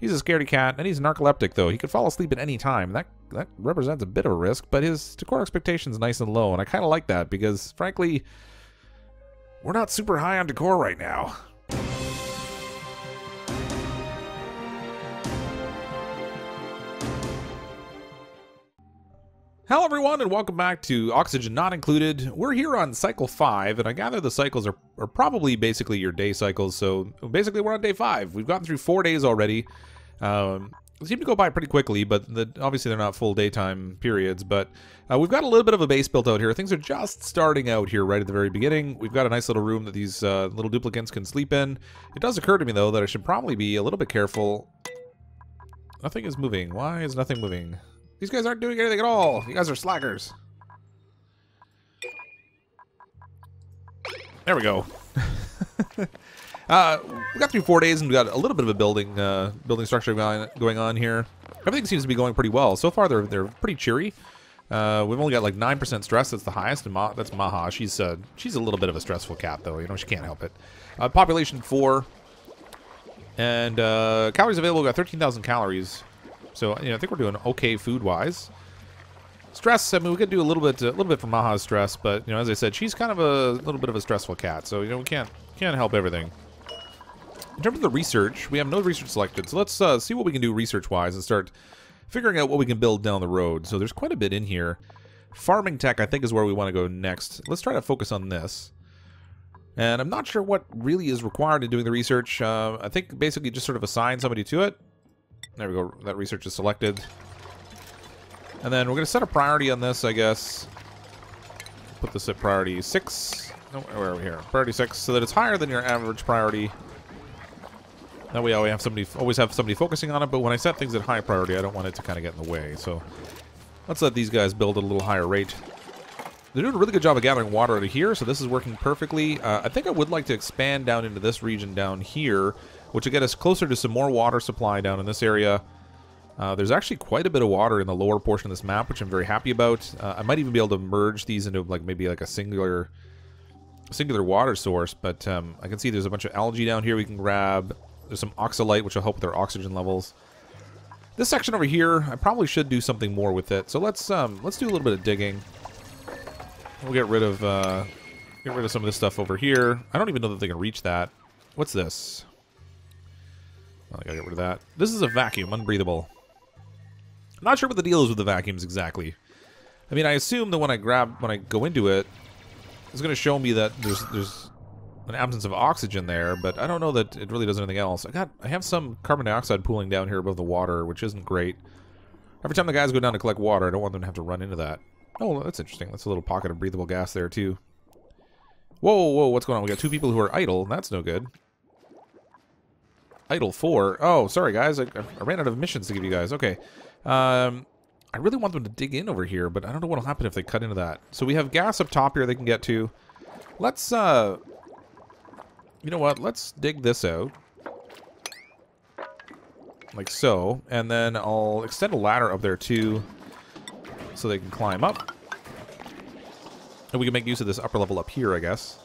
He's a scaredy cat, and he's narcoleptic, though. He could fall asleep at any time. That represents a bit of a risk, but his decor expectation's nice and low, and I kind of like that, because, frankly, we're not super high on decor right now. Hello, everyone, and welcome back to Oxygen Not Included. We're here on Cycle 5, and I gather the cycles are probably basically your day cycles, so basically we're on Day 5. We've gotten through 4 days already. They seem to go by pretty quickly, but obviously they're not full daytime periods, but we've got a little bit of a base built out here. Things are just starting out here right at the very beginning. We've got a nice little room that these little duplicants can sleep in. It does occur to me, though, that I should probably be a little bit careful. Nothing is moving. Why is nothing moving? These guys aren't doing anything at all. You guys are slackers. There we go. We got through 4 days and we got a little bit of a building structure going on here. Everything seems to be going pretty well. So far, they're pretty cheery. We've only got like 9% stress. That's the highest. And that's Maha. She's a little bit of a stressful cat, though. You know, she can't help it. Population 4. And calories available. We got 13,000 calories. So, you know, I think we're doing okay food-wise. Stress, I mean, we could do a little bit for Maha's stress, but, you know, as I said, she's kind of a little bit of a stressful cat, so, you know, we can't help everything. In terms of the research, we have no research selected, so let's see what we can do research-wise and start figuring out what we can build down the road. So there's quite a bit in here. Farming tech, I think, is where we want to go next. Let's try to focus on this. And I'm not sure what really is required in doing the research. I think basically just sort of assign somebody to it. There we go, that research is selected. And then we're gonna set a priority on this, I guess. Put this at priority 6. No, where are we here? Priority 6, so that it's higher than your average priority. That way I always have somebody focusing on it, but when I set things at high priority, I don't want it to kind of get in the way. So let's let these guys build at a little higher rate. They're doing a really good job of gathering water out of here, so this is working perfectly. I think I would like to expand down into this region down here, which will get us closer to some more water supply down in this area. There's actually quite a bit of water in the lower portion of this map, which I'm very happy about. I might even be able to merge these into like maybe like a singular water source, but I can see there's a bunch of algae down here we can grab. There's some oxalite, which will help with our oxygen levels. This section over here, I probably should do something more with it. So let's do a little bit of digging. We'll get rid of some of this stuff over here. I don't even know that they can reach that. What's this? I gotta get rid of that. This is a vacuum, unbreathable. I'm not sure what the deal is with the vacuums exactly. I mean, I assume that when I go into it, it's gonna show me that there's an absence of oxygen there, but I don't know that it really does anything else. I have some carbon dioxide pooling down here above the water, which isn't great. Every time the guys go down to collect water, I don't want them to have to run into that. Oh, that's interesting. That's a little pocket of breathable gas there too. Whoa, whoa, what's going on? We got two people who are idle. That's no good. Idle 4. Oh, sorry, guys. I ran out of missions to give you guys. Okay. I really want them to dig in over here, but I don't know what will happen if they cut into that. So we have gas up top here they can get to. Let's, you know what? Let's dig this out. Like so. And then I'll extend a ladder up there, too, so they can climb up. And we can make use of this upper level up here, I guess.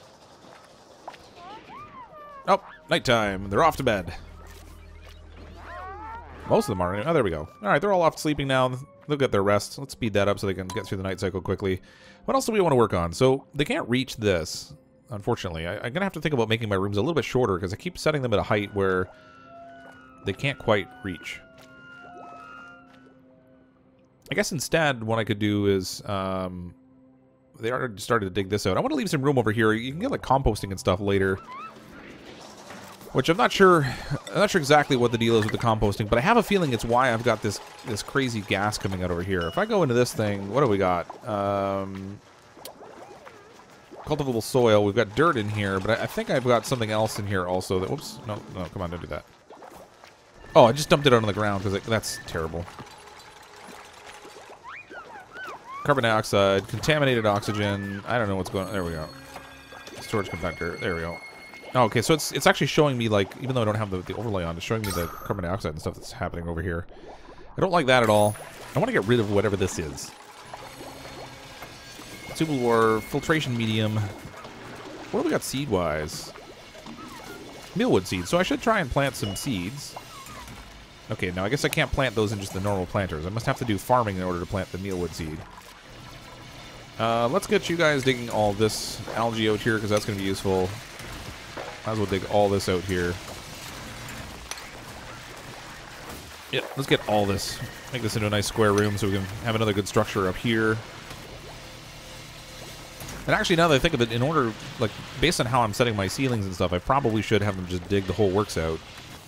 Oh, nighttime. They're off to bed. Most of them aren't. Oh, there we go. All right, they're all off sleeping now. They'll get their rest. Let's speed that up so they can get through the night cycle quickly. What else do we want to work on? So they can't reach this, unfortunately. I'm going to have to think about making my rooms a little bit shorter because I keep setting them at a height where they can't quite reach. I guess instead what I could do is... they already started to dig this out. I want to leave some room over here. You can get like composting and stuff later. Which I'm not sure exactly what the deal is with the composting, but I have a feeling it's why I've got this crazy gas coming out over here. If I go into this thing, what do we got? Cultivable soil. We've got dirt in here, but I think I've got something else in here also. That whoops, no, come on, don't do that. Oh, I just dumped it out on the ground because that's terrible. Carbon dioxide, contaminated oxygen. I don't know what's going on. There we go. Storage compactor. There we go. Oh, okay, so it's actually showing me, like, even though I don't have the overlay on, it's showing me the carbon dioxide and stuff that's happening over here. I don't like that at all. I want to get rid of whatever this is. Superwar filtration medium. What do we got seed-wise? Mealwood seeds, so I should try and plant some seeds. Okay, now I guess I can't plant those in just the normal planters. I must have to do farming in order to plant the mealwood seed. Let's get you guys digging all this algae out here, because that's going to be useful. Might as well dig all this out here. Yep, let's get all this. Make this into a nice square room so we can have another good structure up here. And actually, now that I think of it, in order, like, based on how I'm setting my ceilings and stuff, I probably should have them just dig the whole works out.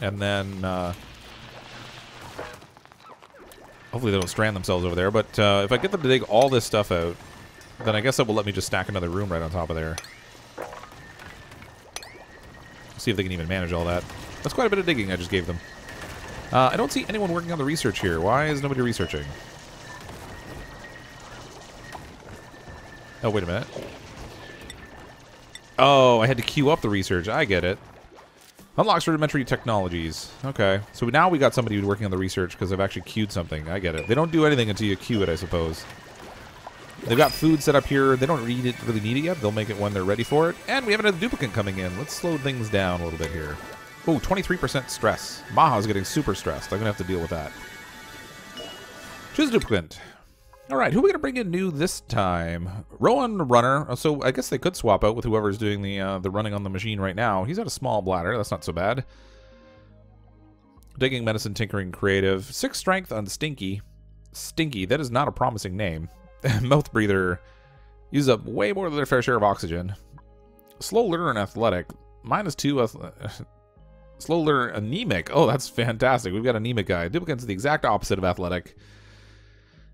And then, hopefully they don't strand themselves over there, but if I get them to dig all this stuff out, then I guess that will let me just stack another room right on top of there. See if they can even manage all that. That's quite a bit of digging I just gave them. I don't see anyone working on the research here. Why is nobody researching? Oh, wait a minute. Oh, I had to queue up the research. I get it. Unlocks rudimentary technologies. Okay. So now we got somebody working on the research because I've actually queued something. I get it. They don't do anything until you queue it, I suppose. They've got food set up here. They don't really need it yet. They'll make it when they're ready for it. And we have another duplicate coming in. Let's slow things down a little bit here. Oh, 23% stress. Maha's getting super stressed. I'm going to have to deal with that. Choose a duplicate. All right, who are we going to bring in new this time? Rowan Runner. So I guess they could swap out with whoever's doing the running on the machine right now. He's got a small bladder. That's not so bad. Digging, medicine, tinkering, creative. 6 strength on Stinky. Stinky, that is not a promising name. Mouth breather. Uses up way more than their fair share of oxygen. Slow learner and athletic. -2. Slow learner anemic. Oh, that's fantastic. We've got anemic guy. Duplicate's the exact opposite of athletic.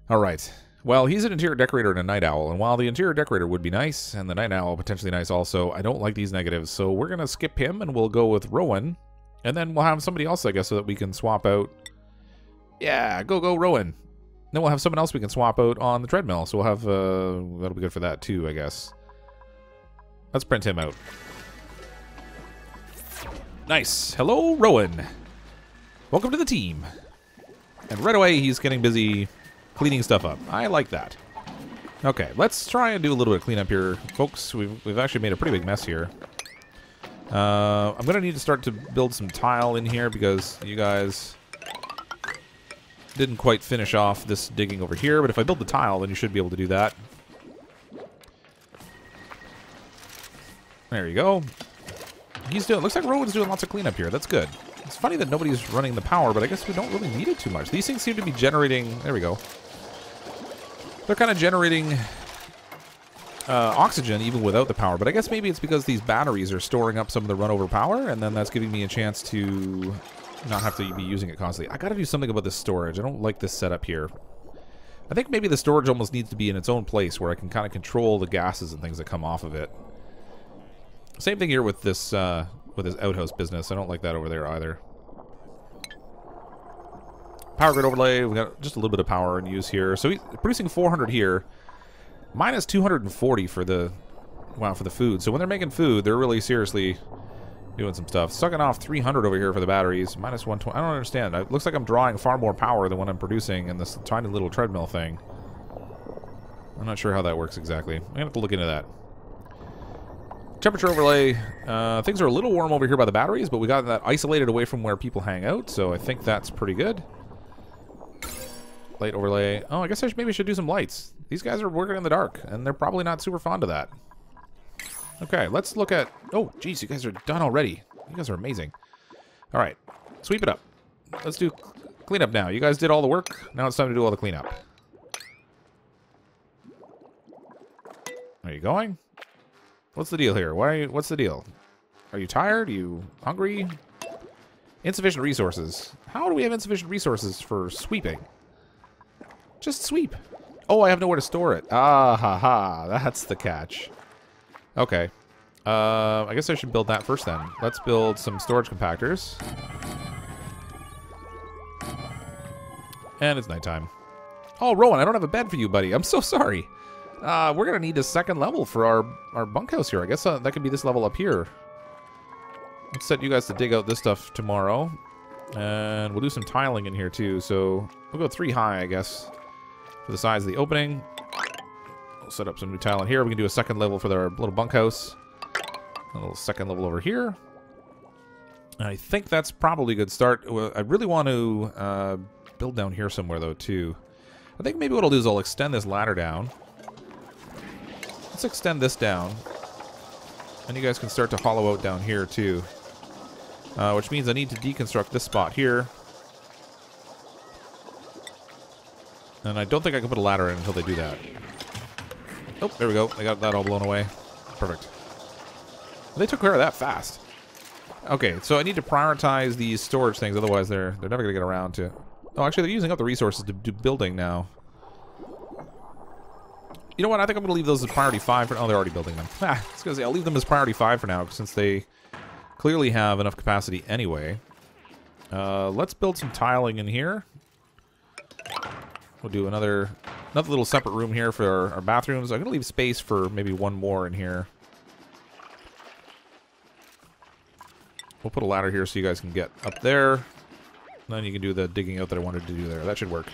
All right. Well, he's an interior decorator and a night owl, and while the interior decorator would be nice, and the night owl potentially nice also, I don't like these negatives, so we're going to skip him, and we'll go with Rowan, and then we'll have somebody else, I guess, so that we can swap out. Yeah, go, Rowan. Then we'll have someone else we can swap out on the treadmill, so we'll have, that'll be good for that too, I guess. Let's print him out. Nice. Hello, Rowan. Welcome to the team. And right away, he's getting busy cleaning stuff up. I like that. Okay, let's try and do a little bit of cleanup here, folks. We've actually made a pretty big mess here. I'm going to need to start to build some tile in here because you guys didn't quite finish off this digging over here. But if I build the tile, then you should be able to do that. There you go. He's doing. Looks like Rowan's doing lots of cleanup here. That's good. It's funny that nobody's running the power, but I guess we don't really need it too much. These things seem to be generating. There we go. They're kind of generating oxygen even without the power, but I guess maybe it's because these batteries are storing up some of the runover power, and then that's giving me a chance to not have to be using it constantly. I got to do something about this storage. I don't like this setup here. I think maybe the storage almost needs to be in its own place where I can kind of control the gases and things that come off of it. Same thing here with this with this outhouse business. I don't like that over there either. Power grid overlay. We got just a little bit of power in use here. So he's producing 400 here, minus 240 for the for the food. So when they're making food, they're really seriously doing some stuff. Sucking off 300 over here for the batteries, minus 120. I don't understand. It looks like I'm drawing far more power than what I'm producing in this tiny little treadmill thing. I'm not sure how that works exactly. I'm gonna have to look into that. Temperature overlay, things are a little warm over here by the batteries, but we got that isolated away from where people hang out, so I think that's pretty good. Light overlay. Oh, I guess maybe I should do some lights. These guys are working in the dark, and they're probably not super fond of that. Okay, let's look at... Oh, geez, you guys are done already. You guys are amazing. All right, sweep it up. Let's do cleanup now. You guys did all the work. Now it's time to do all the cleanup. Are you going? What's the deal here? What's the deal? Are you tired? Are you hungry? Insufficient resources. How do we have insufficient resources for sweeping? Just sweep. Oh, I have nowhere to store it. Ah, ha, ha. That's the catch. Okay. I guess I should build that first then. Let's build some storage compactors. And it's nighttime. Oh, Rowan, I don't have a bed for you, buddy. I'm so sorry. We're going to need a second level for our bunkhouse here. I guess that could be this level up here. Let's set you guys to dig out this stuff tomorrow. And we'll do some tiling in here too. So we'll go 3 high, I guess, for the size of the opening. We'll set up some new tile in here. We can do a second level for our little bunkhouse. A little second level over here. I think that's probably a good start. I really want to build down here somewhere, though, too. I think maybe what I'll do is I'll extend this ladder down. Let's extend this down. And you guys can start to hollow out down here, too. Which means I need to deconstruct this spot here. And I don't think I can put a ladder in until they do that. Oh, there we go. I got that all blown away. Perfect. They took care of that fast. Okay, so I need to prioritize these storage things, otherwise they're never going to get around to... Oh, actually, they're using up the resources to do building now. You know what? I think I'm going to leave those as priority 5 for... Oh, they're already building them. Ah, I was going to say, I'll leave them as priority 5 for now, since they clearly have enough capacity anyway. Let's build some tiling in here. We'll do another little separate room here for our bathrooms. I'm going to leave space for maybe one more in here. We'll put a ladder here so you guys can get up there. And then you can do the digging out that I wanted to do there. That should work.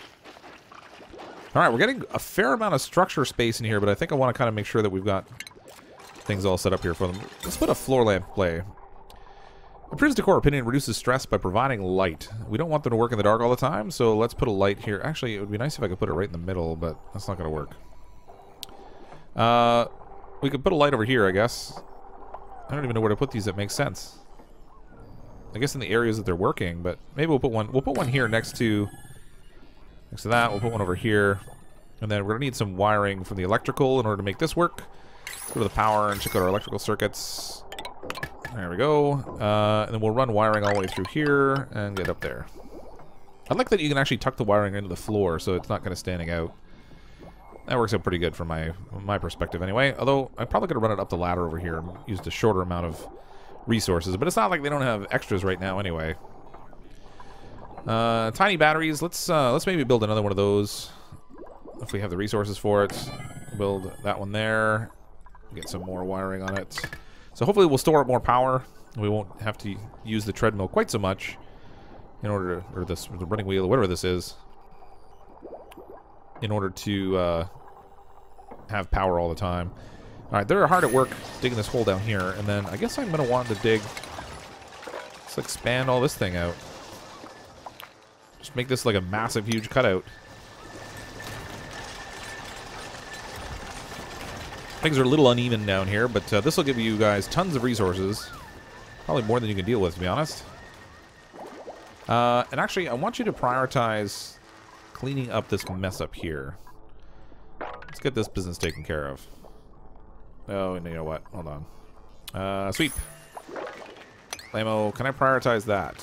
All right, we're getting a fair amount of structure space in here, but I think I want to kind of make sure that we've got things all set up here for them. Let's put a floor lamp play. Improves decor opinion, reduces stress by providing light. We don't want them to work in the dark all the time, so let's put a light here. Actually, it would be nice if I could put it right in the middle, but that's not going to work. We could put a light over here, I guess. I don't even know where to put these that makes sense. I guess in the areas that they're working, but maybe we'll put one. We'll put one here next to that. We'll put one over here, and then we're gonna need some wiring from the electrical in order to make this work. Let's go to the power and check out our electrical circuits. There we go, and then we'll run wiring all the way through here and get up there. I like that you can actually tuck the wiring into the floor, so it's not kind of standing out. That works out pretty good from my perspective, anyway. Although I'm probably gonna run it up the ladder over here and use the shorter amount of resources, but it's not like they don't have extras right now anyway. Tiny batteries. Let's maybe build another one of those if we have the resources for it. Build that one there. Get some more wiring on it. So hopefully we'll store up more power. We won't have to use the treadmill quite so much in order to, or this the running wheel or whatever this is, in order to have power all the time. All right, they're hard at work digging this hole down here, and then I guess I'm going to want to dig... Let's expand all this thing out. Just make this like a massive, huge cutout. Things are a little uneven down here, but this will give you guys tons of resources. Probably more than you can deal with, to be honest. And actually, I want you to prioritize cleaning up this mess up here. Let's get this business taken care of. Oh, and you know what? Hold on. Sweep. Lamo, can I prioritize that?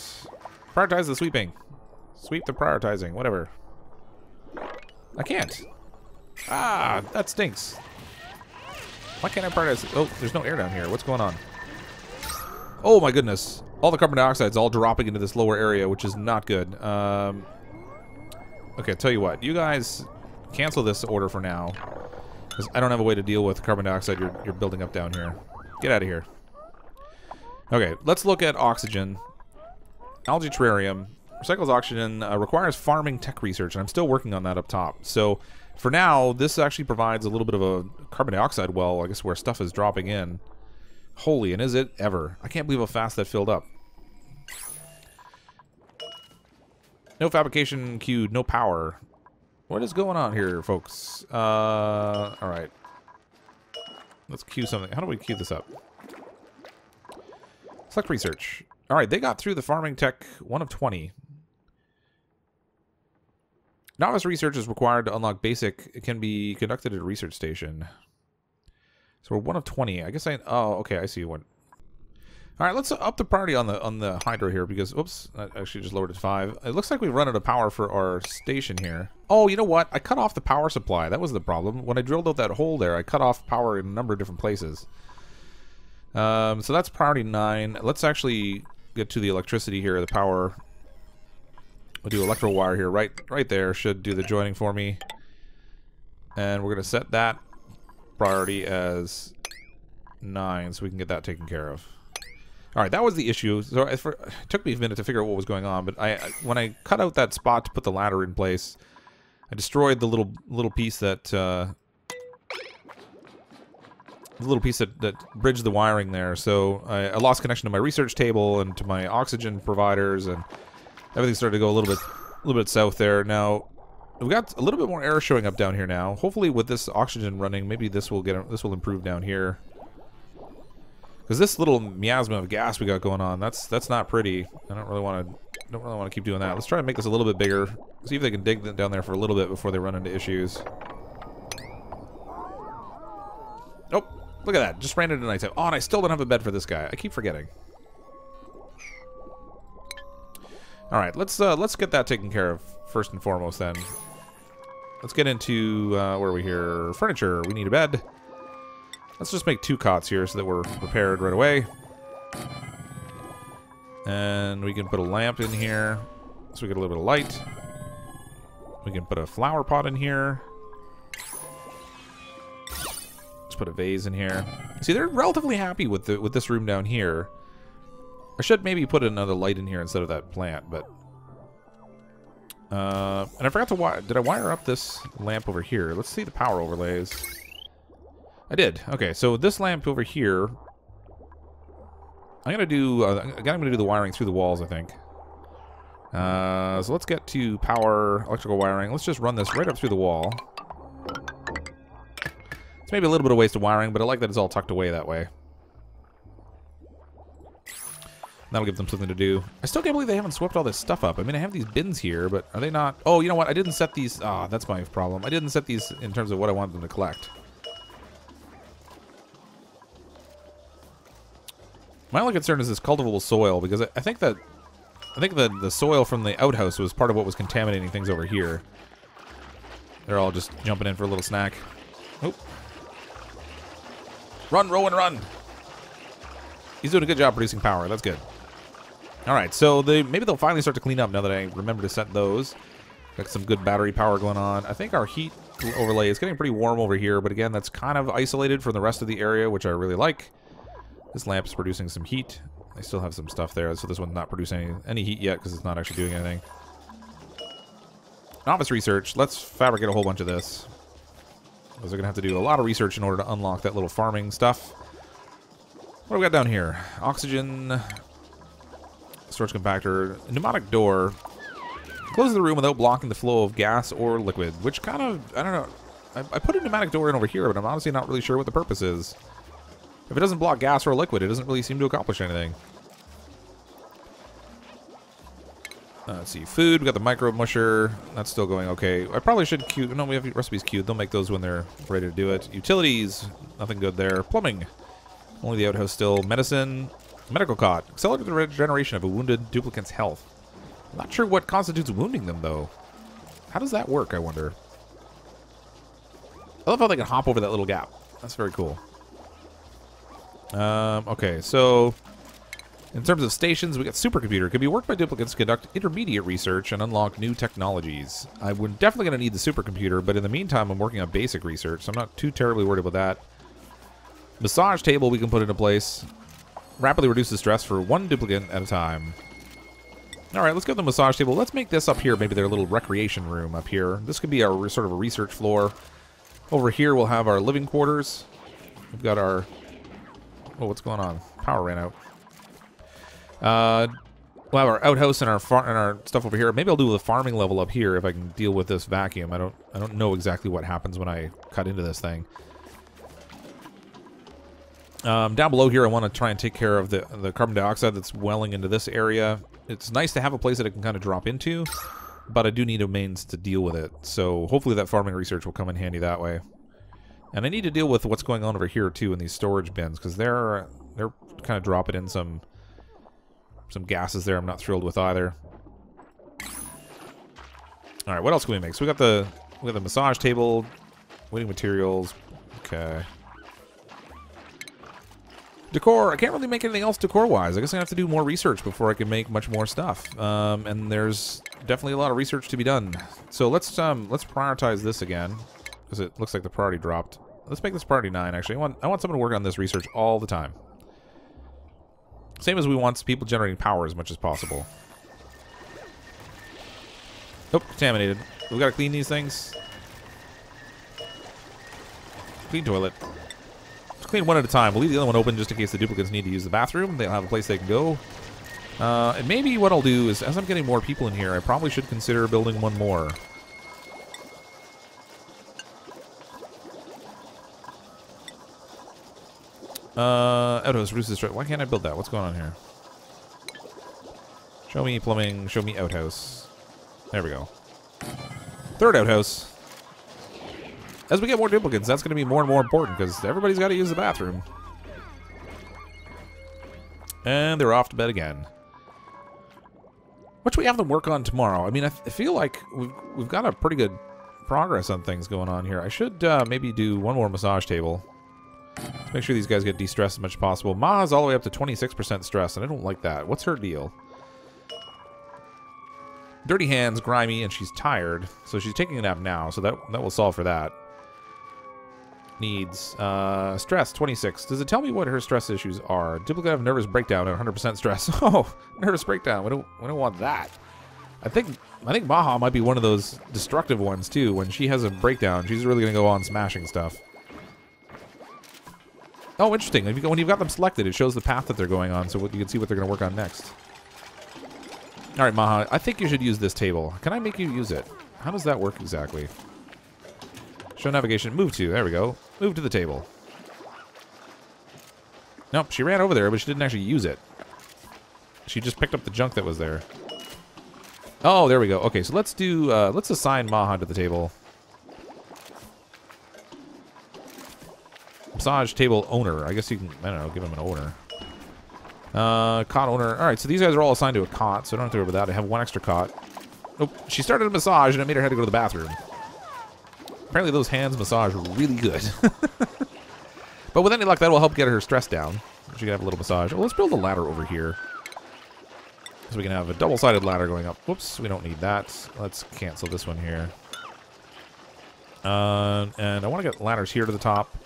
Prioritize the sweeping. Sweep the prioritizing. Whatever. I can't. Ah, that stinks. Why can't I prioritize? Oh, there's no air down here. What's going on? Oh my goodness. All the carbon dioxide's all dropping into this lower area, which is not good. Okay, tell you what. You guys cancel this order for now. Because I don't have a way to deal with carbon dioxide you're building up down here. Get out of here. Okay, let's look at oxygen. Algae terrarium. Recycles oxygen. Requires farming tech research, and I'm still working on that up top. So, for now, this actually provides a little bit of a carbon dioxide well, I guess, where stuff is dropping in. Holy, and is it ever. I can't believe how fast that filled up. No fabrication queued, no power. What is going on here, folks? All right. Let's queue something. How do we queue this up? Select research. All right, they got through the farming tech 1 of 20. Novice research is required to unlock basic. It can be conducted at a research station. So we're 1 of 20. I guess I... Oh, okay, I see one. All right, let's up the priority on the hydro here because, oops, I actually just lowered it to 5. It looks like we run out of power for our station here. Oh, you know what? I cut off the power supply. That was the problem. When I drilled out that hole there, I cut off power in a number of different places. So that's priority 9. Let's actually get to the electricity here, the power. We'll do electro wire here, right there. Should do the joining for me. And we're going to set that priority as 9 so we can get that taken care of. All right, that was the issue. So it took me a minute to figure out what was going on, but when I cut out that spot to put the ladder in place, I destroyed the little piece that little piece that bridged the wiring there. So I lost connection to my research table and to my oxygen providers, and everything started to go a little bit south there. Now we've got a little bit more air showing up down here now. Hopefully with this oxygen running, maybe this will improve down here. Because this little miasma of gas we got going on, that's not pretty. I don't really want to keep doing that. Let's try to make this a little bit bigger. See if they can dig down there for a little bit before they run into issues. Oh, look at that. Just ran into nighttime. Oh, and I still don't have a bed for this guy. I keep forgetting. All right, let's get that taken care of first and foremost then. Let's get into where are we here? Furniture. We need a bed. Let's just make 2 cots here so that we're prepared right away. And we can put a lamp in here so we get a little bit of light. We can put a flower pot in here. Let's put a vase in here. See, they're relatively happy with this room down here. I should maybe put another light in here instead of that plant, but... and I forgot to wire... Did I wire up this lamp over here? Let's see the power overlays. I did. Okay, so this lamp over here... I'm gonna do the wiring through the walls, I think. So let's get to power, electrical wiring. Let's just run this right up through the wall. It's maybe a little bit of waste of wiring, but I like that it's all tucked away that way. That'll give them something to do. I still can't believe they haven't swept all this stuff up. I mean, I have these bins here, but are they not... Oh, you know what? I didn't set these... Ah, that's my problem. I didn't set these in terms of what I wanted them to collect. My only concern is this cultivable soil, because I think the soil from the outhouse was part of what was contaminating things over here. They're all just jumping in for a little snack. Oh. Run, Rowan, run! He's doing a good job producing power. That's good. All right, so maybe they'll finally start to clean up now that I remember to set those. Got some good battery power going on. I think our heat overlay is getting pretty warm over here, but again, that's kind of isolated from the rest of the area, which I really like. This lamp's producing some heat. I still have some stuff there, so this one's not producing any heat yet because it's not actually doing anything. Novice research. Let's fabricate a whole bunch of this. Because we're going to have to do a lot of research in order to unlock that little farming stuff. What do we got down here? Oxygen. Storage compactor. Pneumatic door. Closes the room without blocking the flow of gas or liquid, which kind of... I don't know. I put a pneumatic door in over here, but I'm honestly not really sure what the purpose is. If it doesn't block gas or liquid, it doesn't really seem to accomplish anything. Let's see. Food. We got the micro musher. That's still going okay. I probably should queue. No, we have recipes queued. They'll make those when they're ready to do it. Utilities. Nothing good there. Plumbing. Only the outhouse still. Medicine. Medical cot. Accelerate the regeneration of a wounded duplicant's health. I'm not sure what constitutes wounding them, though. How does that work, I wonder? I love how they can hop over that little gap. That's very cool. Okay, so in terms of stations, we got supercomputer. It can be worked by duplicates to conduct intermediate research and unlock new technologies. I'm definitely going to need the supercomputer, but in the meantime, I'm working on basic research, so I'm not too terribly worried about that. Massage table we can put into place. Rapidly reduces stress for 1 duplicate at a time. All right, let's go to the massage table. Let's make this up here, maybe their little recreation room up here. This could be our sort of a research floor. Over here, we'll have our living quarters. We've got our... Oh, what's going on? Power ran out. We'll have our outhouse and our stuff over here. Maybe I'll do the farming level up here if I can deal with this vacuum. I don't know exactly what happens when I cut into this thing. Down below here, I want to try and take care of the carbon dioxide that's welling into this area. It's nice to have a place that I can kind of drop into, but I do need a mains to deal with it. So hopefully that farming research will come in handy that way. And I need to deal with what's going on over here, too, in these storage bins, because they're kind of dropping in some gases there I'm not thrilled with either. All right, what else can we make? So we got the massage table, waiting materials. Okay. Decor. I can't really make anything else decor-wise. I guess I have to do more research before I can make much more stuff. And there's definitely a lot of research to be done. So let's prioritize this again, because it looks like the priority dropped. Let's make this priority 9, actually. I want someone to work on this research all the time. Same as we want people generating power as much as possible. Oh, contaminated. We've got to clean these things. Clean toilet. clean one at a time. We'll leave the other one open just in case the duplicates need to use the bathroom. They'll have a place they can go. And maybe what I'll do is, as I'm getting more people in here, I probably should consider building one more. Outhouse, roof destroyed. Why can't I build that? What's going on here? Show me plumbing, show me outhouse. There we go. Third outhouse. As we get more duplicates, that's going to be more and more important, because everybody's got to use the bathroom. And they're off to bed again. What should we have them work on tomorrow? I mean, I feel like we've got a pretty good progress on things going on here. I should maybe do one more massage table. Make sure these guys get de-stressed as much as possible. Maha's all the way up to 26% stress, and I don't like that. What's her deal? Dirty hands, grimy, and she's tired. So she's taking a nap now, so that will solve for that. Needs. Stress, 26. Does it tell me what her stress issues are? Duplicate of nervous breakdown at 100% stress. Oh, nervous breakdown. We don't want that. I think Maha might be one of those destructive ones, too. When she has a breakdown, she's really going to go on smashing stuff. Oh, interesting. When you've got them selected, it shows the path that they're going on, so you can see what they're going to work on next. All right, Maha, I think you should use this table. Can I make you use it? How does that work exactly? Show navigation. Move to. There we go. Move to the table. Nope, she ran over there, but she didn't actually use it. She just picked up the junk that was there. Oh, there we go. Okay, so let's do... let's assign Maha to the table. Massage table owner. I guess you can, I don't know, give him an owner. Cot owner. Alright, so these guys are all assigned to a cot, so I don't have to worry about that. I have one extra cot. Nope. She started a massage and it made her have to go to the bathroom. Apparently those hands massage really good. But with any luck, that will help get her stress down. She can have a little massage. Well, let's build a ladder over here. So we can have a double-sided ladder going up. Whoops, we don't need that. Let's cancel this one here. And I want to get ladders here to the top.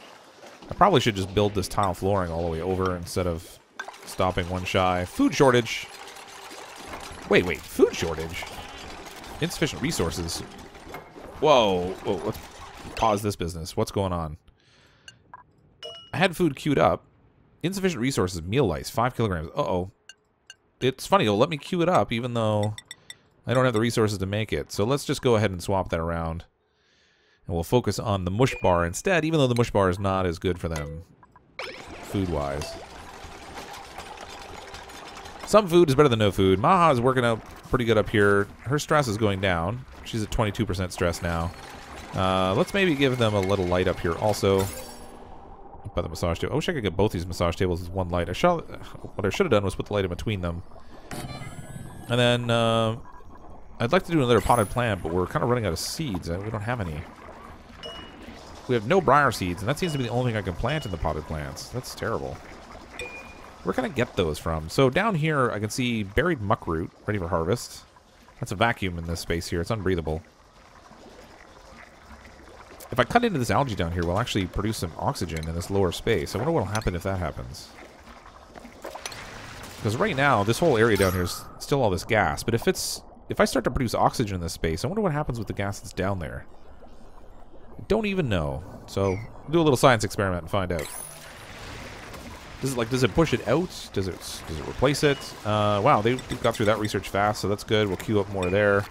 I probably should just build this tile flooring all the way over instead of stopping one shy. Food shortage. Wait, food shortage? Insufficient resources. Whoa, let's pause this business. What's going on? I had food queued up. Insufficient resources, meal lice, 5 kilograms. Uh-oh. It's funny, it'll let me queue it up even though I don't have the resources to make it. So let's just go ahead and swap that around. And we'll focus on the mush bar instead, even though the mush bar is not as good for them, food-wise. Some food is better than no food. Maha is working out pretty good up here. Her stress is going down. She's at 22% stress now. Let's maybe give them a little light up here also. By the massage table. I wish I could get both these massage tables with one light. What I should have done was put the light in between them. And then, I'd like to do another potted plant, but we're kind of running out of seeds. We don't have any. We have no briar seeds, and that seems to be the only thing I can plant in the potted plants. That's terrible. Where can I get those from? So down here, I can see buried muckroot, ready for harvest. That's a vacuum in this space here. It's unbreathable. If I cut into this algae down here, we'll actually produce some oxygen in this lower space. I wonder what will happen if that happens. Because right now, this whole area down here is still all this gas, but if I start to produce oxygen in this space, I wonder what happens with the gas that's down there. I don't even know. So, do a little science experiment and find out. Does it push it out? Does it replace it? Wow, they got through that research fast, so that's good. We'll queue up more there.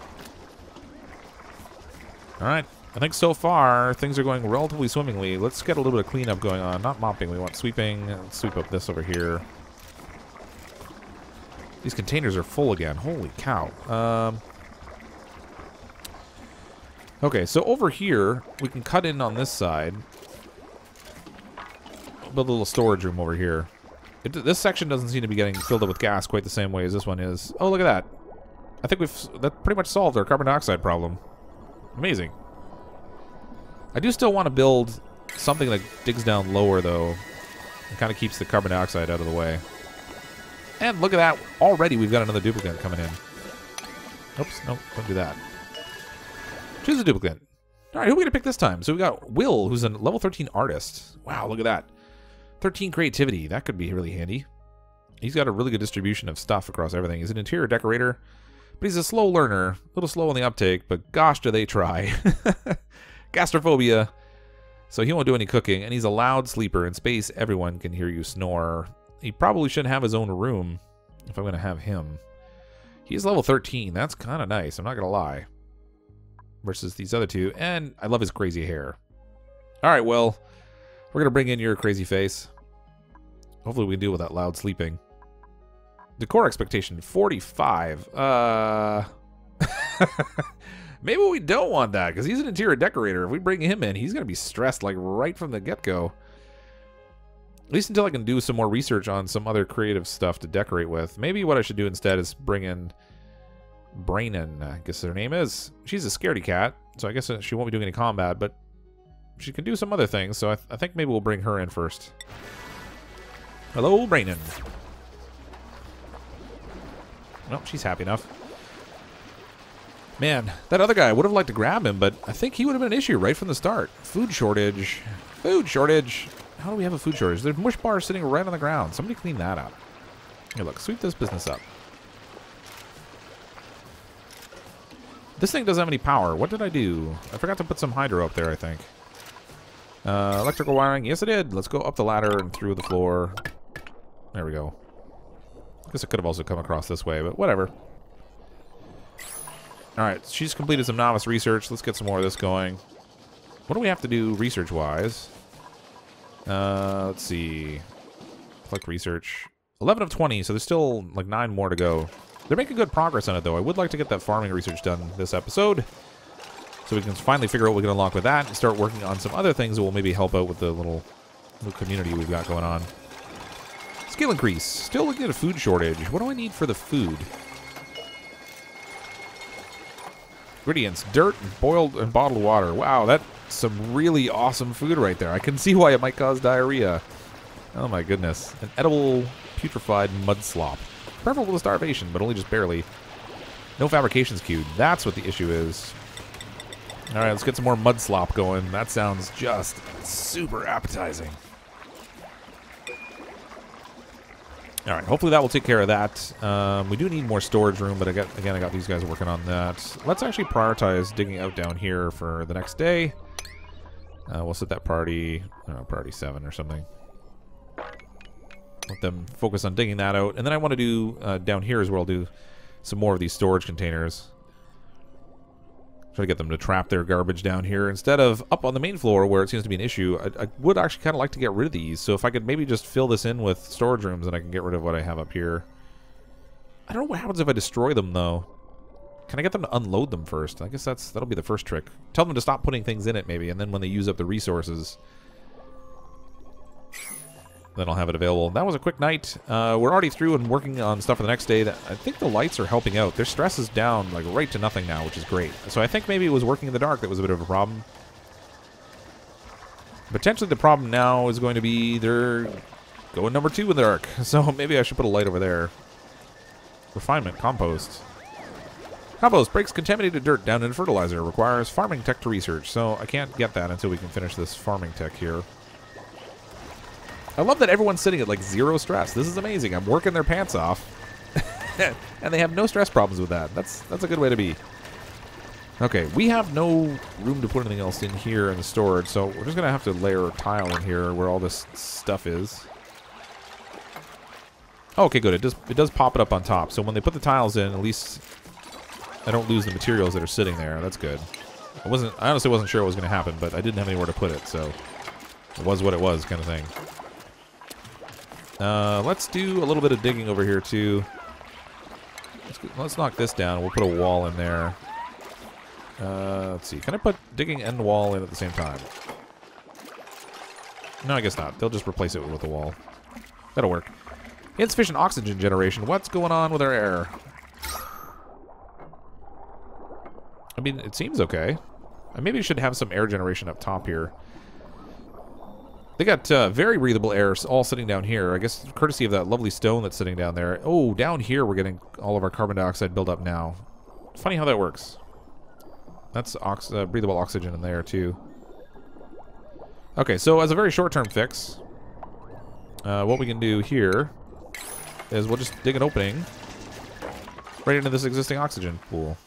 Alright, I think so far, things are going relatively swimmingly. Let's get a little bit of cleanup going on. Not mopping, we want sweeping. Let's sweep up this over here. These containers are full again. Holy cow. Okay, so over here, we can cut in on this side. Build a little storage room over here. This section doesn't seem to be getting filled up with gas quite the same way as this one is. Oh, look at that. I think that pretty much solved our carbon dioxide problem. Amazing. I do still want to build something that digs down lower, though. It kind of keeps the carbon dioxide out of the way. And look at that. Already we've got another duplicate coming in. Oops, no, don't do that. Choose a duplicate. All right, who are we going to pick this time? So we got Will, who's a level 13 artist. Wow, look at that. 13 creativity. That could be really handy. He's got a really good distribution of stuff across everything. He's an interior decorator, but he's a slow learner. A little slow on the uptake, but gosh, do they try. Gastrophobia. So he won't do any cooking, and he's a loud sleeper. In space, everyone can hear you snore. He probably should have his own room if I'm going to have him. He's level 13. That's kind of nice. I'm not going to lie. Versus these other two. And I love his crazy hair. All right, Will. We're going to bring in your crazy face. Hopefully we can deal with that loud sleeping. Decor expectation, 45. Maybe we don't want that, because he's an interior decorator. If we bring him in, he's going to be stressed like right from the get-go. At least until I can do some more research on some other creative stuff to decorate with. Maybe what I should do instead is bring in Brainen, I guess her name is. She's a scaredy cat, so I guess she won't be doing any combat, but she can do some other things, so I think maybe we'll bring her in first. Hello, Brainen. Well, she's happy enough. Man, that other guy, would have liked to grab him, but I think he would have been an issue right from the start. Food shortage. Food shortage. How do we have a food shortage? There's mush bars sitting right on the ground. Somebody clean that up. Here, look, sweep this business up. This thing doesn't have any power. What did I do? I forgot to put some hydro up there, I think. Electrical wiring. Yes, I did. Let's go up the ladder and through the floor. There we go. I guess I could have also come across this way, but whatever. All right, she's completed some novice research. Let's get some more of this going. What do we have to do research-wise? Let's see. Click research. 11 of 20, so there's still like 9 more to go. They're making good progress on it, though. I would like to get that farming research done this episode so we can finally figure out what we can unlock with that and start working on some other things that will maybe help out with the little community we've got going on. Skill increase. Still looking at a food shortage. What do I need for the food? Ingredients, dirt, and boiled and bottled water. Wow, that's some really awesome food right there. I can see why it might cause diarrhea. Oh my goodness. An edible putrefied mud slop. Preferable to starvation, but only just barely. No fabrications queued. That's what the issue is. All right, let's get some more mud slop going. That sounds just super appetizing. All right, hopefully that will take care of that. We do need more storage room, but I got these guys working on that. Let's actually prioritize digging out down here for the next day. We'll set that priority, priority 7 or something. Let them focus on digging that out. And then I want to do, down here is where I'll do some more of these storage containers. Try to get them to trap their garbage down here instead of up on the main floor where it seems to be an issue. I would actually kind of like to get rid of these, so if I could maybe just fill this in with storage rooms and I can get rid of what I have up here. I don't know what happens if I destroy them, though. Can I get them to unload them first? I guess that'll be the first trick. Tell them to stop putting things in it, maybe, and then when they use up the resources, then I'll have it available. That was a quick night. We're already through and working on stuff for the next day. I think the lights are helping out. Their stress is down like right to nothing now, which is great. So I think maybe it was working in the dark that was a bit of a problem. Potentially the problem now is going to be they're going number 2 in the dark. So maybe I should put a light over there. Refinement, compost. Compost breaks contaminated dirt down into fertilizer. Requires farming tech to research. So I can't get that until we can finish this farming tech here. I love that everyone's sitting at like 0 stress. This is amazing. I'm working their pants off. And they have no stress problems with that. That's a good way to be. Okay, we have no room to put anything else in here in the storage, so we're just going to have to layer a tile in here where all this stuff is. Oh, okay, good. It does pop it up on top. So when they put the tiles in, at least I don't lose the materials that are sitting there. That's good. I honestly wasn't sure what was going to happen, but I didn't have anywhere to put it, so it was what it was kind of thing. Let's do a little bit of digging over here, too. Let's knock this down. We'll put a wall in there. Let's see. Can I put digging and wall in at the same time? No, I guess not. They'll just replace it with a wall. That'll work. Insufficient oxygen generation. What's going on with our air? I mean, it seems okay. Maybe we should have some air generation up top here. They got very breathable air all sitting down here. I guess courtesy of that lovely stone that's sitting down there. Oh, down here we're getting all of our carbon dioxide buildup now. Funny how that works. That's breathable oxygen in there too. Okay, so as a very short-term fix, what we can do here is we'll just dig an opening right into this existing oxygen pool.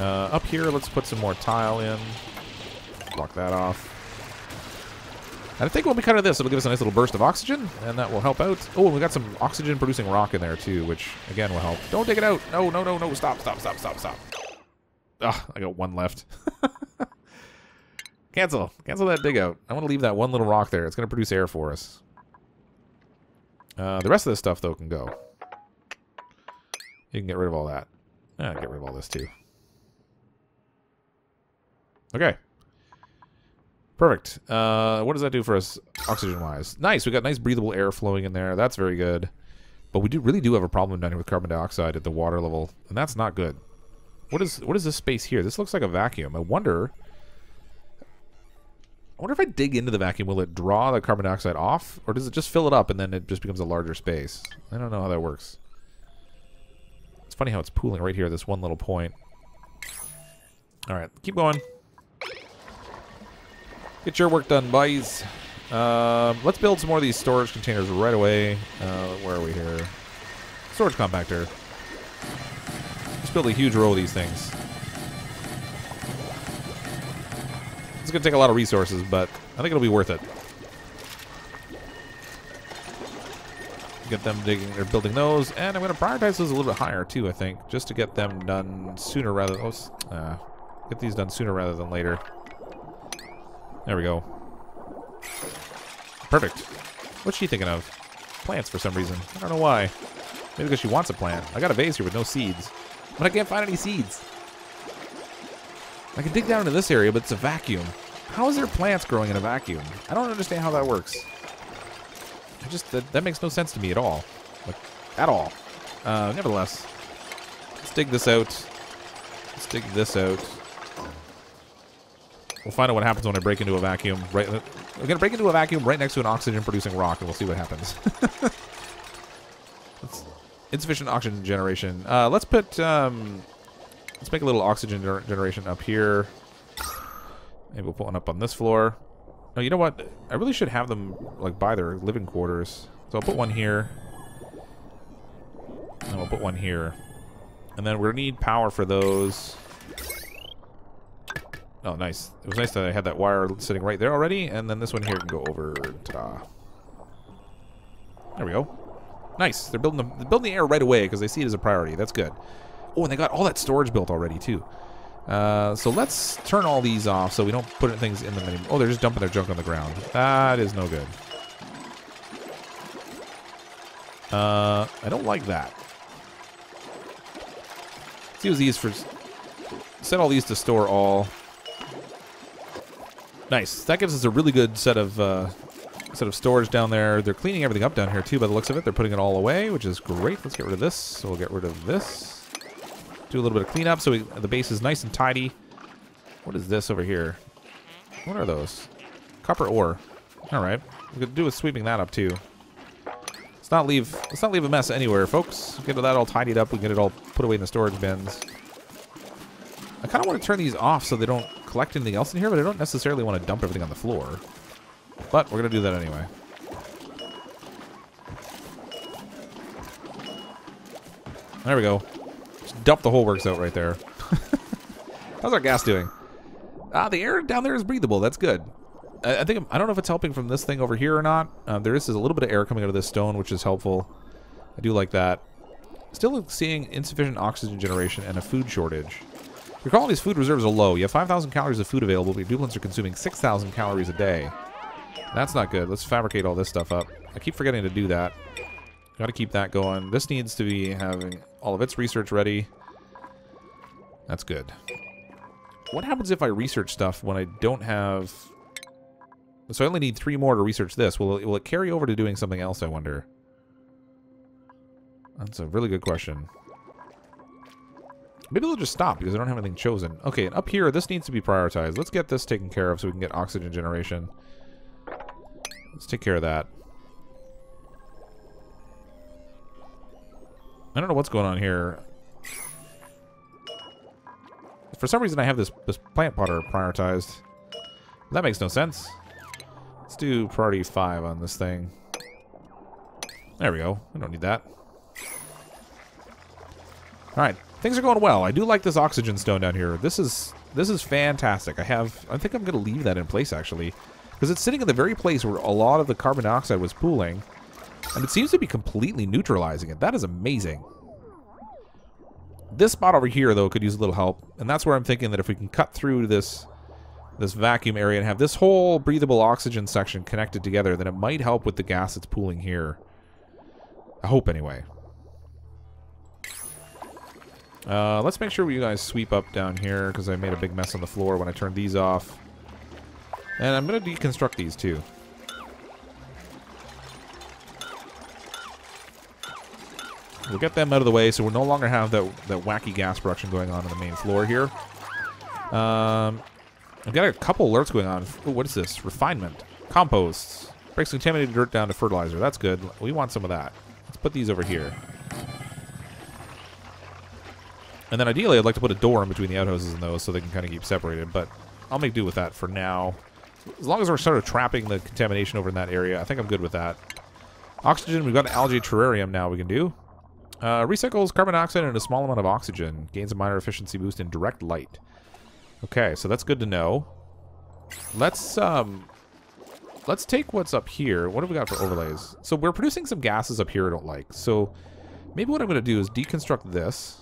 Up here, let's put some more tile in. block that off. And I think when we cut out this, it'll give us a nice little burst of oxygen, and that will help out. Oh, and we got some oxygen-producing rock in there, too, which, again, will help. Don't take it out! No, no, no, no, stop, stop, stop, stop, stop. Ugh, I got one left. Cancel. Cancel that dig out. I want to leave that one little rock there. It's going to produce air for us. The rest of this stuff, though, can go. You can get rid of all that. Get rid of all this, too. Okay. Perfect. What does that do for us oxygen-wise? Nice. We got nice breathable air flowing in there. That's very good. But we really do have a problem down here with carbon dioxide at the water level, and that's not good. What is this space here? This looks like a vacuum. I wonder if I dig into the vacuum, will it draw the carbon dioxide off? Or does it just fill it up and then it just becomes a larger space? I don't know how that works. It's funny how it's pooling right here, this one little point. Alright, keep going. Get your work done, boys. Let's build some more of these storage containers right away. Where are we here? Storage compactor. Just build a huge row of these things. It's going to take a lot of resources, but I think it'll be worth it. Get them digging or building those, and I'm going to prioritize those a little bit higher too. I think just to get them done sooner rather. Get these done sooner rather than later. There we go. Perfect. What's she thinking of? Plants for some reason. I don't know why. Maybe because she wants a plant. I got a vase here with no seeds, but I can't find any seeds. I can dig down into this area, but it's a vacuum. How is there plants growing in a vacuum? I don't understand how that works. I just that makes no sense to me at all. Like, at all. Nevertheless, let's dig this out. Let's dig this out. We'll find out what happens when I break into a vacuum. Right, we're gonna break into a vacuum right next to an oxygen-producing rock, and we'll see what happens. Insufficient oxygen generation. Let's put. Let's make a little oxygen generation up here. Maybe we'll put one up on this floor. Oh, you know what? I really should have them like by their living quarters. So I'll put one here. And we'll put one here. And then we're gonna need power for those. Oh, nice. It was nice that I had that wire sitting right there already. And then this one here can go over. Ta-da. There we go. Nice. They're building the air right away because they see it as a priority. That's good. Oh, and they got all that storage built already, too. So let's turn all these off so we don't put things in them anymore. Oh, they're just dumping their junk on the ground. That is no good. I don't like that. Let's use these for... Set all these to store all. Nice. That gives us a really good set of storage down there. They're cleaning everything up down here, too, by the looks of it. They're putting it all away, which is great. Let's get rid of this. So we'll get rid of this. Do a little bit of cleanup so the base is nice and tidy. What is this over here? What are those? Copper ore. All right, we could do with sweeping that up too. Let's not leave a mess anywhere, folks. Get that all tidied up. We can get it all put away in the storage bins. I kind of want to turn these off so they don't collect anything else in here, but I don't necessarily want to dump everything on the floor. But we're gonna do that anyway. There we go. Dump the whole works out right there. How's our gas doing? The air down there is breathable. That's good. I don't know if it's helping from this thing over here or not. There is a little bit of air coming out of this stone, which is helpful. I do like that. Still seeing insufficient oxygen generation and a food shortage. Your colony's food reserves are low. You have 5,000 calories of food available, but your duplins are consuming 6,000 calories a day. That's not good. Let's fabricate all this stuff up. I keep forgetting to do that. Got to keep that going. This needs to be having all of its research ready. That's good. What happens if I research stuff when I don't have... So I only need 3 more to research this. Will it carry over to doing something else, I wonder? That's a really good question. Maybe they'll just stop because I don't have anything chosen. Okay, and up here, this needs to be prioritized. Let's get this taken care of so we can get oxygen generation. Let's take care of that. I don't know what's going on here. For some reason, I have this plant potter prioritized. That makes no sense. Let's do priority 5 on this thing. There we go. We don't need that. Alright, things are going well. I do like this oxygen stone down here. This is fantastic. I think I'm going to leave that in place, actually. Because it's sitting in the very place where a lot of the carbon dioxide was pooling. And it seems to be completely neutralizing it. That is amazing. This spot over here, though, could use a little help. And that's where I'm thinking that if we can cut through this vacuum area and have this whole breathable oxygen section connected together, then it might help with the gas that's pooling here. I hope, anyway. Let's make sure you guys sweep up down here, because I made a big mess on the floor when I turned these off. And I'm going to deconstruct these, too. We'll get them out of the way so we'll no longer have that wacky gas production going on the main floor here. I've got a couple alerts going on. Ooh, what is this? Refinement. Composts. Breaks contaminated dirt down to fertilizer. That's good. We want some of that. Let's put these over here. And then ideally I'd like to put a door in between the outhouses and those so they can kind of keep separated, but I'll make do with that for now. As long as we're sort of trapping the contamination over in that area, I think I'm good with that. Oxygen, we've got an algae terrarium now we can do. Recycles carbon dioxide and a small amount of oxygen. Gains a minor efficiency boost in direct light. Okay, so that's good to know. Let's take what's up here. What have we got for overlays? So we're producing some gases up here I don't like. So maybe what I'm going to do is deconstruct this.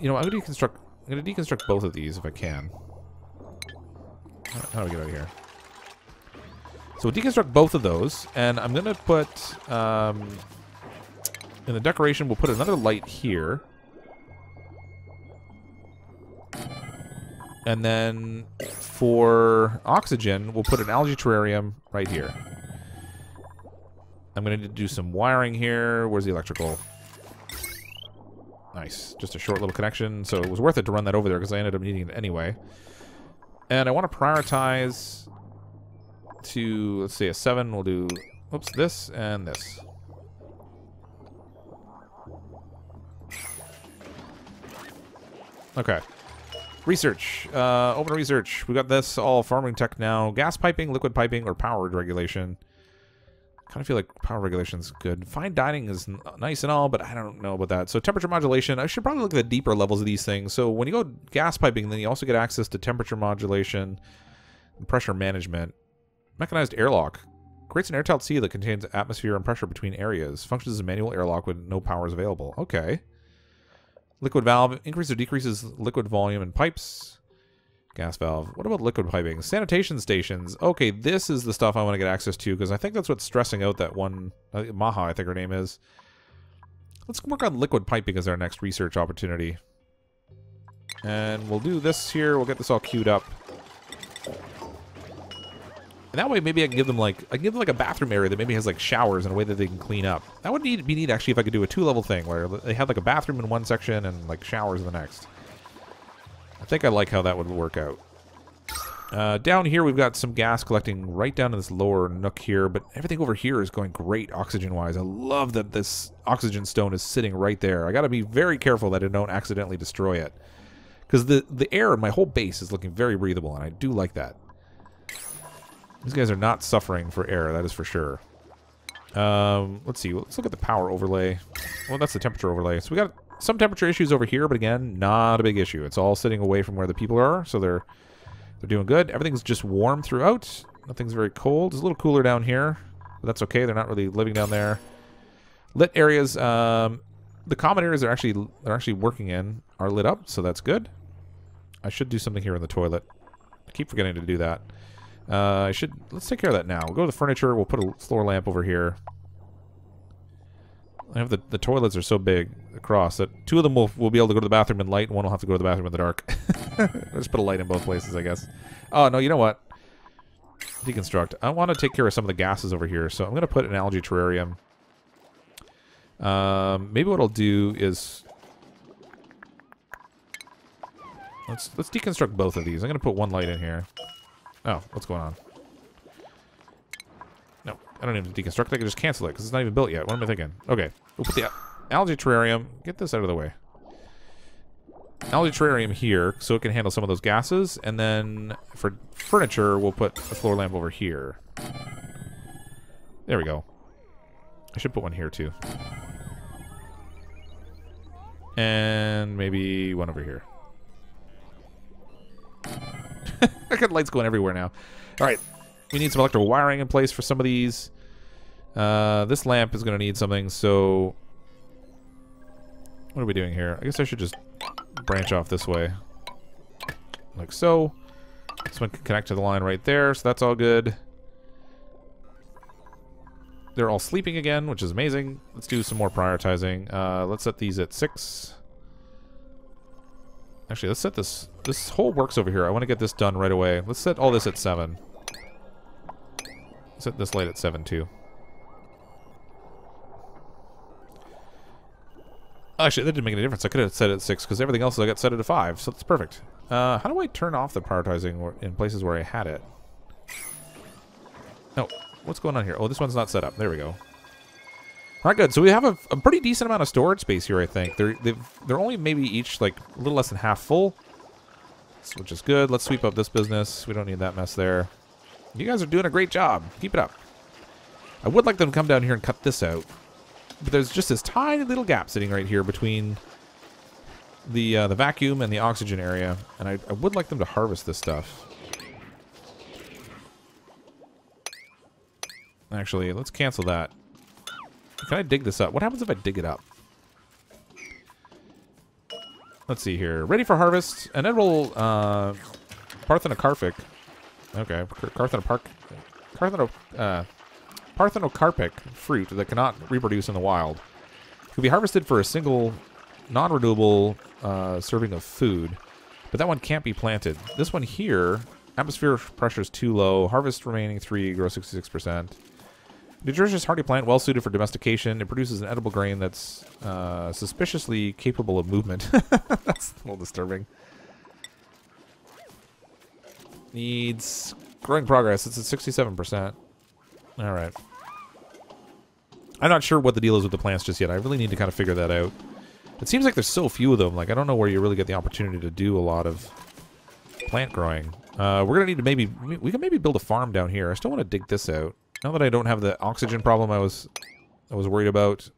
You know, I'm going to deconstruct both of these if I can. How do we get out of here? So we'll deconstruct both of those, and I'm going to put, in the decoration, we'll put another light here. And then for oxygen, we'll put an algae terrarium right here. I'm going to do some wiring here. Where's the electrical? Nice. Just a short little connection, so it was worth it to run that over there because I ended up needing it anyway. And I want to prioritize to, let's see, a 7. We'll do, oops, this and this. Okay. Research. Open research. We got this all farming tech now. Gas piping, liquid piping, or power regulation. Kind of feel like power regulation's good. Fine dining is nice and all, but I don't know about that. So temperature modulation. I should probably look at the deeper levels of these things. So when you go gas piping, then you also get access to temperature modulation and pressure management. Mechanized airlock. Creates an airtight seal that contains atmosphere and pressure between areas. Functions as a manual airlock when no power is available. Okay. Liquid valve. Increases or decreases liquid volume in pipes. Gas valve. What about liquid piping? Sanitation stations. Okay, this is the stuff I want to get access to because I think that's what's stressing out that one. Maha, I think her name is. Let's work on liquid piping as our next research opportunity. And we'll do this here. We'll get this all queued up. And that way, maybe I can give them like a bathroom area that maybe has like showers in a way that they can clean up. That would be neat actually if I could do a two-level thing where they have like a bathroom in one section and like showers in the next. I think I like how that would work out. Down here we've got some gas collecting right down in this lower nook here, but everything over here is going great oxygen-wise. I love that this oxygen stone is sitting right there. I got to be very careful that I don't accidentally destroy it because the air in my whole base is looking very breathable, and I do like that. These guys are not suffering for air, that is for sure. Let's see. Let's look at the power overlay. Well, that's the temperature overlay. So we got some temperature issues over here, but again, not a big issue. It's all sitting away from where the people are, so they're doing good. Everything's just warm throughout. Nothing's very cold. It's a little cooler down here, but that's okay. They're not really living down there. Lit areas. The common areas they're actually working in are lit up, so that's good. I should do something here in the toilet. I keep forgetting to do that. Let's take care of that now. We'll go to the furniture, we'll put a floor lamp over here. I have the toilets are so big across that two of them will be able to go to the bathroom in light, and one will have to go to the bathroom in the dark. Just put a light in both places, I guess. Oh, no, you know what? Deconstruct. I want to take care of some of the gases over here, so I'm going to put an algae terrarium. Maybe what I'll do is... Let's deconstruct both of these. I'm going to put one light in here. Oh, what's going on? No, I don't even deconstruct it. I can just cancel it because it's not even built yet. What am I thinking? Okay, we'll put the algae terrarium. Get this out of the way. Algae terrarium here so it can handle some of those gases. And then for furniture, we'll put a floor lamp over here. There we go. I should put one here too. And maybe one over here. I got lights going everywhere now. All right. We need some electrical wiring in place for some of these. This lamp is going to need something, so... What are we doing here? I guess I should just branch off this way. Like so. This one can connect to the line right there, so that's all good. They're all sleeping again, which is amazing. Let's do some more prioritizing. Let's set these at 6. Actually, let's set this... This whole works over here. I want to get this done right away. Let's set all this at 7. Set this light at 7, too. Actually, that didn't make any difference. I could have set it at 6 because everything else I got set it at 5, so that's perfect. How do I turn off the prioritizing in places where I had it? Oh, what's going on here? Oh, this one's not set up. There we go. All right, good. So we have a pretty decent amount of storage space here, I think. They're only maybe each like a little less than half full, which is good. Let's sweep up this business. We don't need that mess there. You guys are doing a great job. Keep it up. I would like them to come down here and cut this out. But there's just this tiny little gap sitting right here between the vacuum and the oxygen area. And I would like them to harvest this stuff. Actually, let's cancel that. Can I dig this up? What happens if I dig it up? Let's see here. Ready for harvest. And then we'll... Parthenocarpic. Okay, Parthenocarpic fruit that cannot reproduce in the wild can be harvested for a single non-renewable serving of food, but that one can't be planted. This one here, atmospheric pressure is too low. Harvest remaining 3, grow 66%. Nutritious hardy plant, well suited for domestication. It produces an edible grain that's suspiciously capable of movement. That's a little disturbing. Needs growing progress. It's at 67%. All right. I'm not sure what the deal is with the plants just yet. I really need to kind of figure that out. It seems like there's so few of them. Like, I don't know where you really get the opportunity to do a lot of plant growing. We're going to need to maybe... We can maybe build a farm down here. I still want to dig this out. Now that I don't have the oxygen problem I was worried about.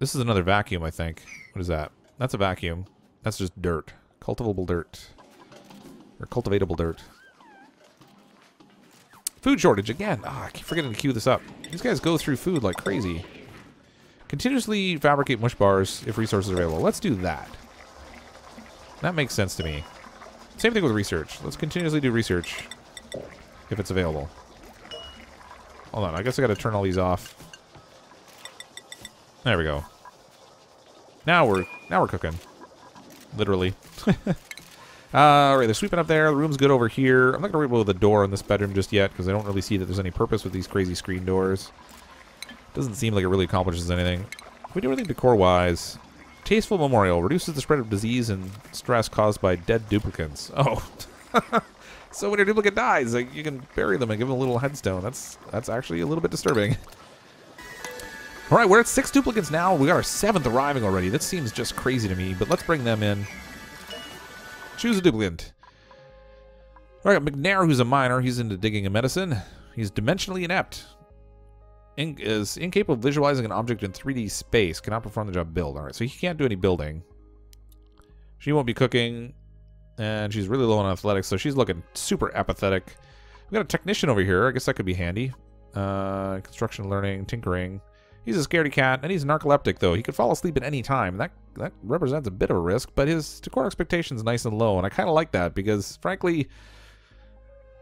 This is another vacuum, I think. What is that? That's a vacuum. That's just dirt. Cultivable dirt. Or cultivatable dirt. Food shortage again. Ah, I keep forgetting to queue this up. These guys go through food like crazy. Continuously fabricate mush bars if resources are available. Let's do that. That makes sense to me. Same thing with research. Let's continuously do research if it's available. Hold on. I guess I got to turn all these off. There we go. Now we're cooking. Literally. Alright, they're sweeping up there. The room's good over here. I'm not going to rebuild the door in this bedroom just yet because I don't really see that there's any purpose with these crazy screen doors. Doesn't seem like it really accomplishes anything. If we do anything decor-wise. Tasteful memorial. Reduces the spread of disease and stress caused by dead duplicates. Oh. So when your duplicate dies, like, you can bury them and give them a little headstone. That's actually a little bit disturbing. Alright, we're at 6 duplicates now. We got our 7th arriving already. That seems just crazy to me, but let's bring them in. Choose a duplicate. All right, McNair, who's a miner. He's into digging and medicine. He's dimensionally inept. Is incapable of visualizing an object in 3D space. Cannot perform the job build. All right, so he can't do any building. She won't be cooking. And she's really low on athletics, so she's looking super apathetic. We've got a technician over here. I guess that could be handy. Construction, learning, tinkering. He's a scaredy cat, and he's a narcoleptic, though. He could fall asleep at any time. That represents a bit of a risk, but his decor expectation's nice and low, and I kind of like that because, frankly,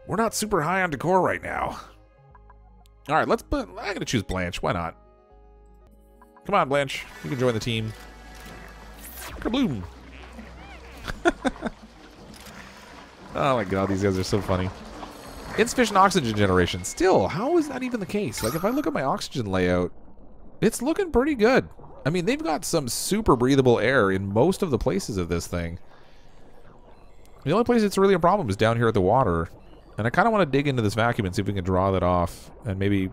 we're not super high on decor right now. All right, I'm going to choose Blanche. Why not? Come on, Blanche. You can join the team. Kabloom! Oh, my God. These guys are so funny. Insufficient oxygen generation. Still, how is that even the case? Like, if I look at my oxygen layout, it's looking pretty good. I mean, they've got some super breathable air in most of the places of this thing. The only place it's really a problem is down here at the water. And I kind of want to dig into this vacuum and see if we can draw that off. And maybe,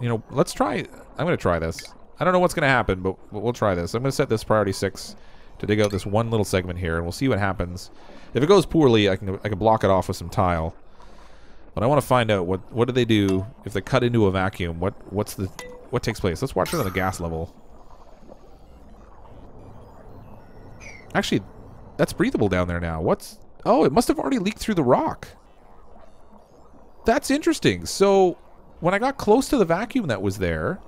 you know, let's try. I'm going to try this. I don't know what's going to happen, but we'll try this. I'm going to set this priority 6 to dig out this one little segment here. And we'll see what happens. If it goes poorly, I can block it off with some tile. But I want to find out what do they do if they cut into a vacuum? What takes place? Let's watch it on the gas level. Actually, that's breathable down there now. What's... Oh, it must have already leaked through the rock. That's interesting. So, when I got close to the vacuum that was there,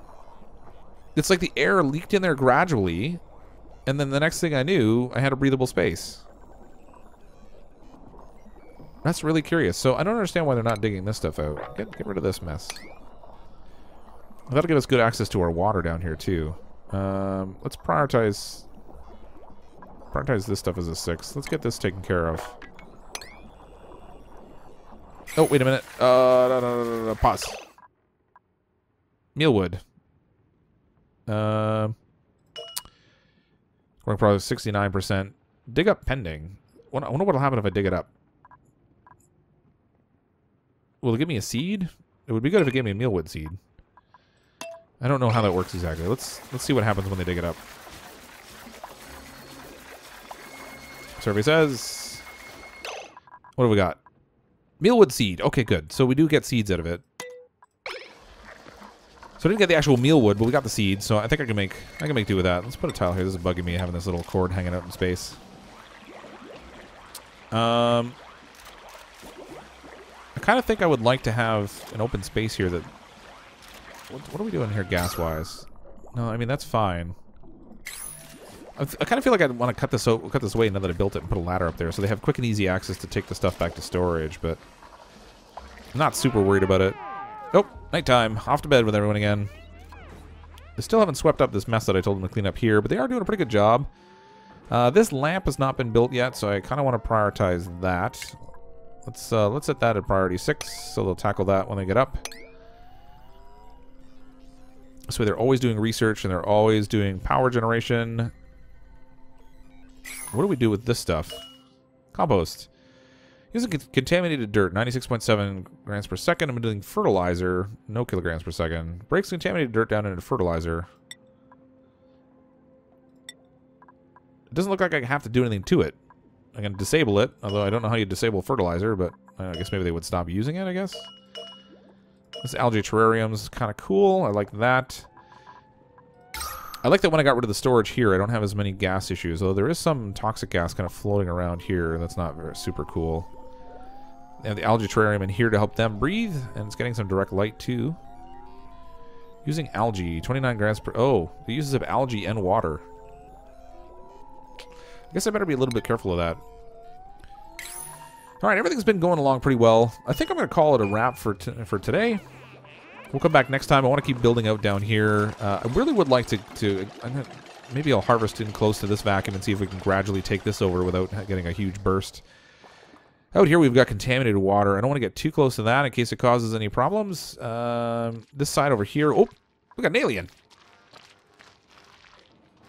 it's like the air leaked in there gradually, and then the next thing I knew, I had a breathable space. That's really curious. So, I don't understand why they're not digging this stuff out. Get rid of this mess. That'll give us good access to our water down here, too. Let's prioritize... Prioritize this stuff as a 6. Let's get this taken care of. Oh, wait a minute. No. Pause. Mealwood. Growing process 69%. Dig up pending. I wonder what'll happen if I dig it up. Will it give me a seed? It would be good if it gave me a mealwood seed. I don't know how that works exactly. Let's see what happens when they dig it up. Survey says, what do we got? Mealwood seed. Okay, good. So we do get seeds out of it. So I didn't get the actual mealwood, but we got the seed. So I think I can make do with that. Let's put a tile here. This is bugging me having this little cord hanging out in space. I kind of think I would like to have an open space here. That what are we doing here, gas-wise? No, I mean that's fine. I kind of feel like I'd want to cut this away now that I built it and put a ladder up there so they have quick and easy access to take the stuff back to storage, but I'm not super worried about it. Oh, nighttime. Off to bed with everyone again. They still haven't swept up this mess that I told them to clean up here, but they are doing a pretty good job. This lamp has not been built yet, so I kind of want to prioritize that. Let's set that at priority 6, so they'll tackle that when they get up. So they're always doing research and they're always doing power generation. What do we do with this stuff? Compost. Using contaminated dirt, 96.7 grams per second. I'm doing fertilizer, no kilograms per second. Breaks contaminated dirt down into fertilizer. It doesn't look like I have to do anything to it. I can disable it, although I don't know how you disable fertilizer, but I guess maybe they would stop using it, I guess. This algae terrarium is kind of cool. I like that. I like that when I got rid of the storage here, I don't have as many gas issues, although there is some toxic gas kind of floating around here. That's not very super cool. They have the algae terrarium in here to help them breathe, and it's getting some direct light too. Using algae, 29 grams per... Oh, the uses of algae and water. I guess I better be a little bit careful of that. Alright, everything's been going along pretty well. I think I'm going to call it a wrap for today. We'll come back next time. I want to keep building out down here. I really would like to maybe I'll harvest in close to this vacuum and see if we can gradually take this over without getting a huge burst. Out here we've got contaminated water. I don't want to get too close to that in case it causes any problems. This side over here. Oh, we got an alien.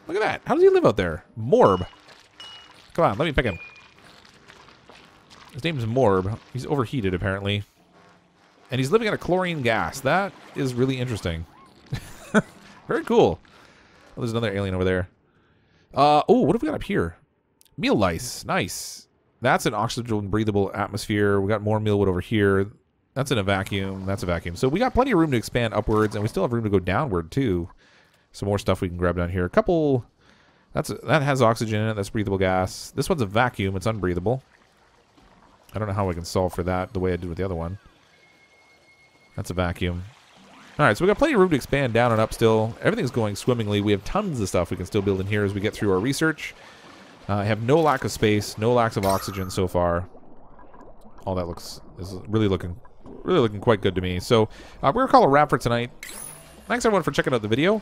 Look at that. How does he live out there? Morb. Come on, let me pick him. His name is Morb. He's overheated apparently. And he's living in a chlorine gas. That is really interesting. Very cool. Oh, there's another alien over there. Oh, what have we got up here? Meal lice. Nice. That's an oxygen breathable atmosphere. We got more mealwood over here. That's in a vacuum. That's a vacuum. So we got plenty of room to expand upwards, and we still have room to go downward too. Some more stuff we can grab down here. A couple. That has oxygen in it. That's breathable gas. This one's a vacuum. It's unbreathable. I don't know how I can solve for that the way I did with the other one. That's a vacuum. Alright, so we got plenty of room to expand down and up still. Everything's going swimmingly. We have tons of stuff we can still build in here as we get through our research. I have no lack of space, no lack of oxygen so far. All that is really looking quite good to me. So we're going to call it a wrap for tonight. Thanks everyone for checking out the video.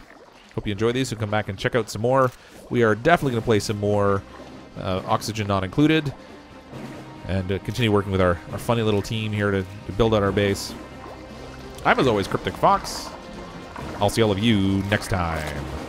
Hope you enjoyed these. So come back and check out some more. We are definitely going to play some more Oxygen Not Included. And continue working with our funny little team here to build out our base. I'm, as always, Cryptic Fox. I'll see all of you next time.